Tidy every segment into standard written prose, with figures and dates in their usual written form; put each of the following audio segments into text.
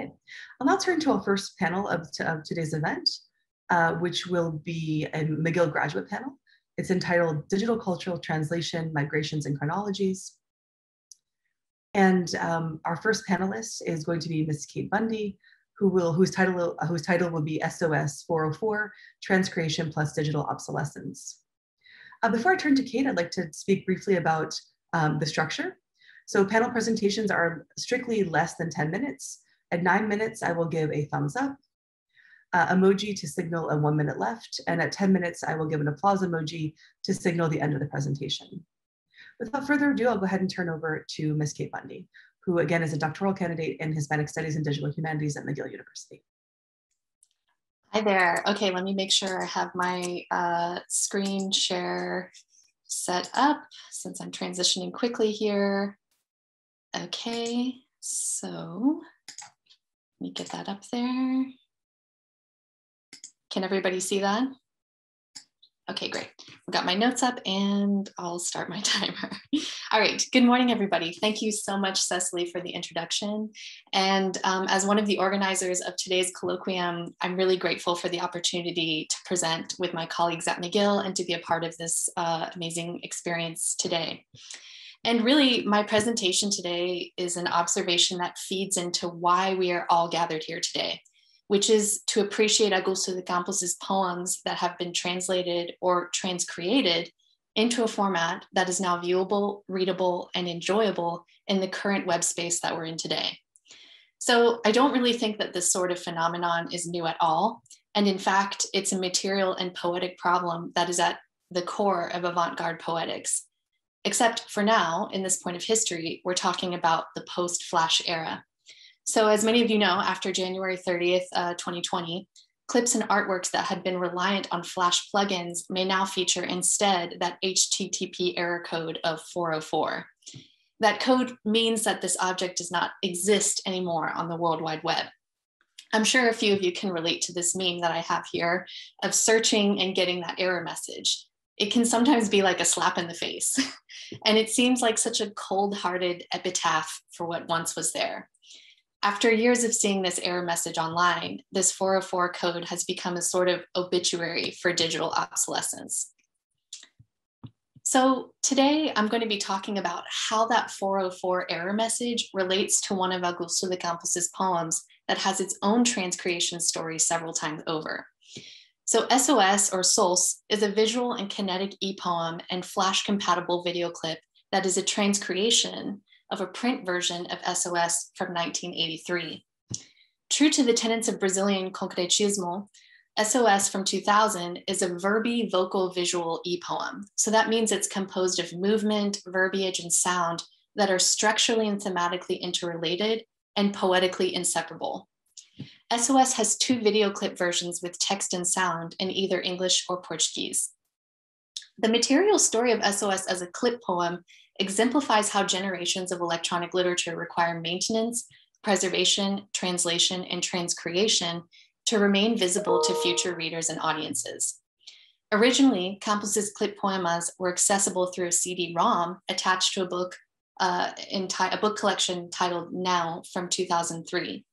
Okay, I'll now turn to our first panel of today's event, which will be a McGill graduate panel. It's entitled Digital Cultural Translation, Migrations and Chronologies. And our first panelist is going to be Ms. Kate Bundy, whose title will be SOS 404, Transcreation plus Digital Obsolescence. Before I turn to Kate, I'd like to speak briefly about the structure. So panel presentations are strictly less than 10 minutes. At 9 minutes, I will give a thumbs up emoji to signal a 1 minute left. And at 10 minutes, I will give an applause emoji to signal the end of the presentation. Without further ado, I'll go ahead and turn over to Ms. Kate Bundy, who again is a doctoral candidate in Hispanic Studies and Digital Humanities at McGill University. Hi there. Okay, let me make sure I have my screen share set up since I'm transitioning quickly here. Okay, so let me get that up there. Can everybody see that? Okay, great. I've got my notes up and I'll start my timer. All right, good morning, everybody. Thank you so much, Cecily, for the introduction. And as one of the organizers of today's colloquium, I'm really grateful for the opportunity to present with my colleagues at McGill and to be a part of this amazing experience today. And really, my presentation today is an observation that feeds into why we are all gathered here today, which is to appreciate Augusto de Campos's poems that have been translated or transcreated into a format that is now viewable, readable, and enjoyable in the current web space that we're in today. So I don't really think that this sort of phenomenon is new at all. And in fact, it's a material and poetic problem that is at the core of avant-garde poetics. Except for now, in this point of history, we're talking about the post-Flash era. So as many of you know, after January 30th, 2020, clips and artworks that had been reliant on Flash plugins may now feature instead that HTTP error code of 404. That code means that this object does not exist anymore on the World Wide Web. I'm sure a few of you can relate to this meme that I have here of searching and getting that error message. It can sometimes be like a slap in the face. And it seems like such a cold-hearted epitaph for what once was there. After years of seeing this error message online, this 404 code has become a sort of obituary for digital obsolescence. So today I'm going to be talking about how that 404 error message relates to one of Augusto de Campos's poems that has its own transcreation story several times over. So SOS or SOS is a visual and kinetic e-poem and Flash compatible video clip that is a transcreation of a print version of SOS from 1983. True to the tenets of Brazilian concretismo, SOS from 2000 is a verbi vocal visual e-poem. So that means it's composed of movement, verbiage, and sound that are structurally and thematically interrelated and poetically inseparable. SOS has two video clip versions with text and sound in either English or Portuguese. The material story of SOS as a clip poem exemplifies how generations of electronic literature require maintenance, preservation, translation, and transcreation to remain visible to future readers and audiences. Originally, Campos's Clip Poemas were accessible through a CD-ROM attached to a book collection titled Now from 2003,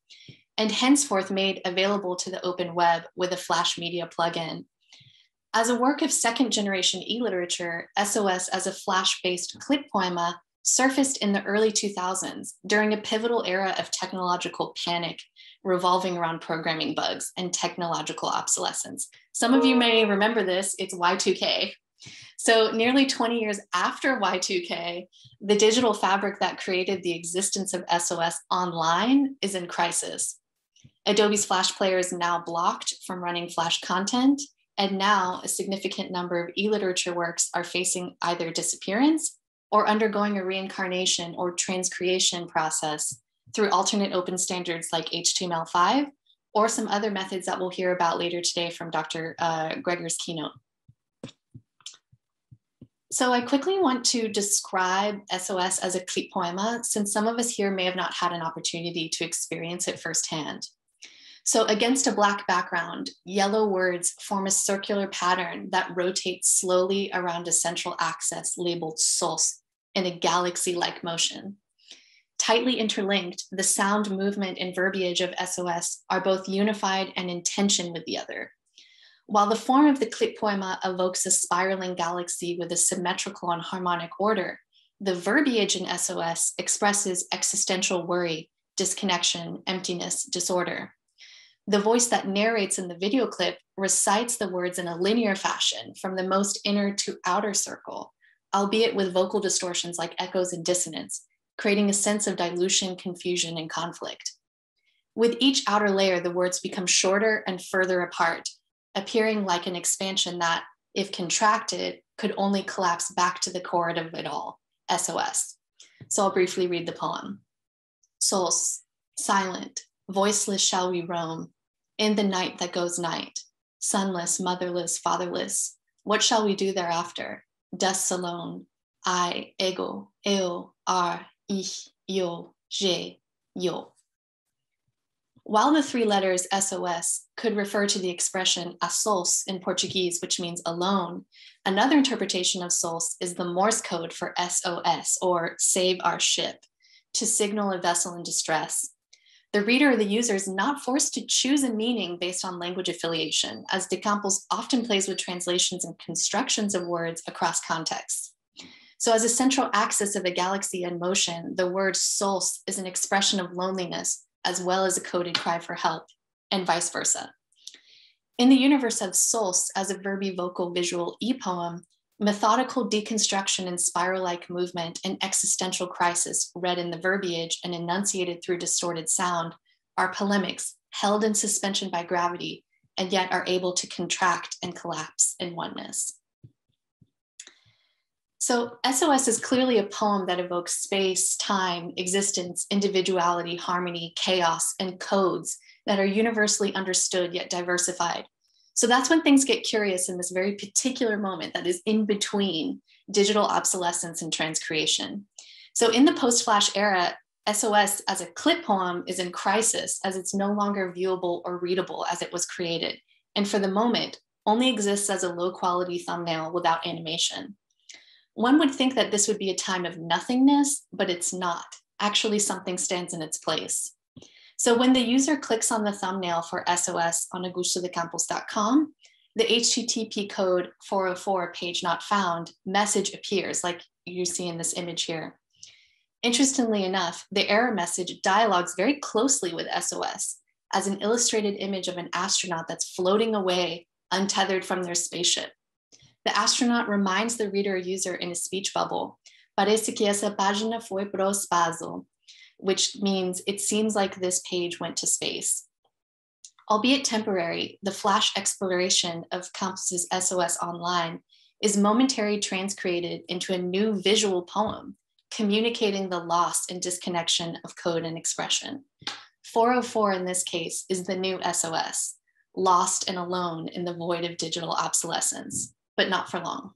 and henceforth made available to the open web with a Flash media plugin. As a work of second-generation e-literature, SOS as a Flash-based clip poema surfaced in the early 2000s during a pivotal era of technological panic revolving around programming bugs and technological obsolescence. Some of you may remember this, it's Y2K. So nearly 20 years after Y2K, the digital fabric that created the existence of SOS online is in crisis. Adobe's Flash Player is now blocked from running Flash content. And now a significant number of e-literature works are facing either disappearance or undergoing a reincarnation or transcreation process through alternate open standards like HTML5 or some other methods that we'll hear about later today from Dr. Greger's keynote. So I quickly want to describe SOS as a clip poema since some of us here may have not had an opportunity to experience it firsthand. So against a black background, yellow words form a circular pattern that rotates slowly around a central axis labeled SOS in a galaxy-like motion. Tightly interlinked, the sound, movement, and verbiage of SOS are both unified and in tension with the other. While the form of the clip poema evokes a spiraling galaxy with a symmetrical and harmonic order, the verbiage in SOS expresses existential worry, disconnection, emptiness, disorder. The voice that narrates in the video clip recites the words in a linear fashion from the most inner to outer circle, albeit with vocal distortions like echoes and dissonance, creating a sense of dilution, confusion, and conflict. With each outer layer, the words become shorter and further apart, appearing like an expansion that, if contracted, could only collapse back to the core of it all, SOS. So I'll briefly read the poem. Souls, silent, voiceless shall we roam, in the night that goes night, sunless, motherless, fatherless, what shall we do thereafter? Dust alone, I, ego, eo, ar, ich, yo, je, yo. While the three letters SOS could refer to the expression a sós in Portuguese, which means alone, another interpretation of sós is the Morse code for SOS, or save our ship, to signal a vessel in distress. The reader or the user is not forced to choose a meaning based on language affiliation, as de Campos often plays with translations and constructions of words across contexts. So as a central axis of a galaxy in motion, the word sós is an expression of loneliness as well as a coded cry for help, and vice versa. In the universe of sós as a verbi vocal visual e-poem, methodical deconstruction and spiral-like movement and existential crisis read in the verbiage and enunciated through distorted sound are polemics held in suspension by gravity and yet are able to contract and collapse in oneness. So SOS is clearly a poem that evokes space, time, existence, individuality, harmony, chaos, and codes that are universally understood yet diversified. So that's when things get curious in this very particular moment that is in between digital obsolescence and transcreation. So in the post-Flash era, SOS as a clip poem is in crisis as it's no longer viewable or readable as it was created. And for the moment, only exists as a low-quality thumbnail without animation. One would think that this would be a time of nothingness, but it's not. Actually, something stands in its place. So when the user clicks on the thumbnail for SOS on AugustoDeCampos.com, the HTTP code 404 page not found message appears, like you see in this image here. Interestingly enough, the error message dialogues very closely with SOS as an illustrated image of an astronaut that's floating away, untethered from their spaceship. The astronaut reminds the reader or user in a speech bubble, parece que essa página foi pro espaço, which means it seems like this page went to space. Albeit temporary, the flash exploration of Campos' SOS online is momentarily transcreated into a new visual poem, communicating the loss and disconnection of code and expression. 404 in this case is the new SOS, lost and alone in the void of digital obsolescence. But not for long.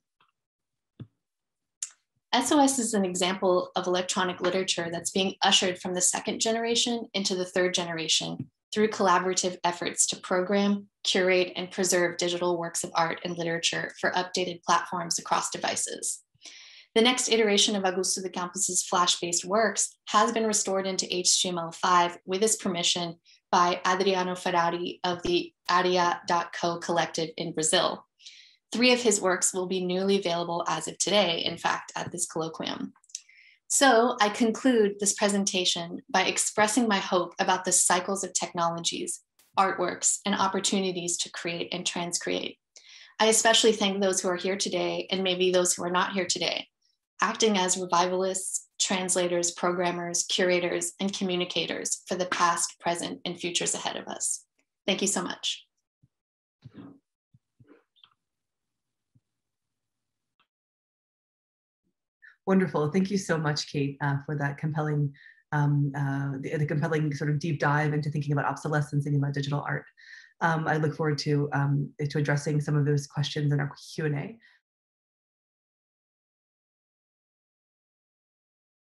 SOS is an example of electronic literature that's being ushered from the second generation into the third generation through collaborative efforts to program, curate, and preserve digital works of art and literature for updated platforms across devices. The next iteration of Augusto de Campos' Flash-based works has been restored into HTML5 with his permission by Adriano Ferrari of the Aaera.co collective in Brazil. Three of his works will be newly available as of today, in fact, at this colloquium. So I conclude this presentation by expressing my hope about the cycles of technologies, artworks, and opportunities to create and transcreate. I especially thank those who are here today and maybe those who are not here today, acting as revivalists, translators, programmers, curators, and communicators for the past, present, and futures ahead of us. Thank you so much. Wonderful. Thank you so much, Kate, for that compelling, the compelling sort of deep dive into thinking about obsolescence and about digital art. I look forward to addressing some of those questions in our Q&A.